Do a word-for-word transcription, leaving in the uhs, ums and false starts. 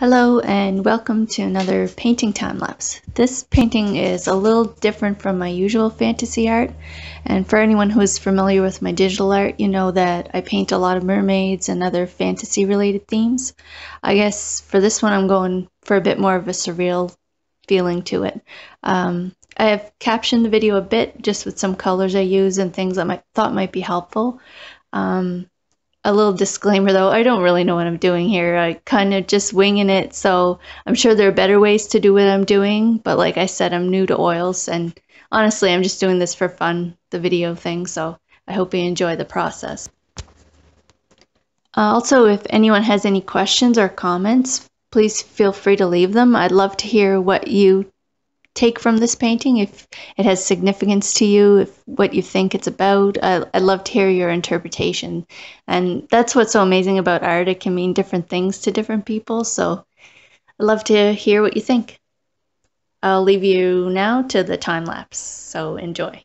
Hello and welcome to another painting time-lapse. This painting is a little different from my usual fantasy art, and for anyone who is familiar with my digital art, you know that I paint a lot of mermaids and other fantasy related themes. I guess for this one I'm going for a bit more of a surreal feeling to it. Um, I have captioned the video a bit just with some colors I use and things that I thought might be helpful. Um, A little disclaimer though, I don't really know what I'm doing here. I kind of just winging it, so I'm sure there are better ways to do what I'm doing, but like I said, I'm new to oils, and honestly, I'm just doing this for fun, the video thing, so I hope you enjoy the process. Uh, also, if anyone has any questions or comments, please feel free to leave them. I'd love to hear what you take from this painting, if it has significance to you, if what you think it's about. I, I'd love to hear your interpretation, and that's what's so amazing about art. It can mean different things to different people, so I'd love to hear what you think. I'll leave you now to the time lapse, so enjoy.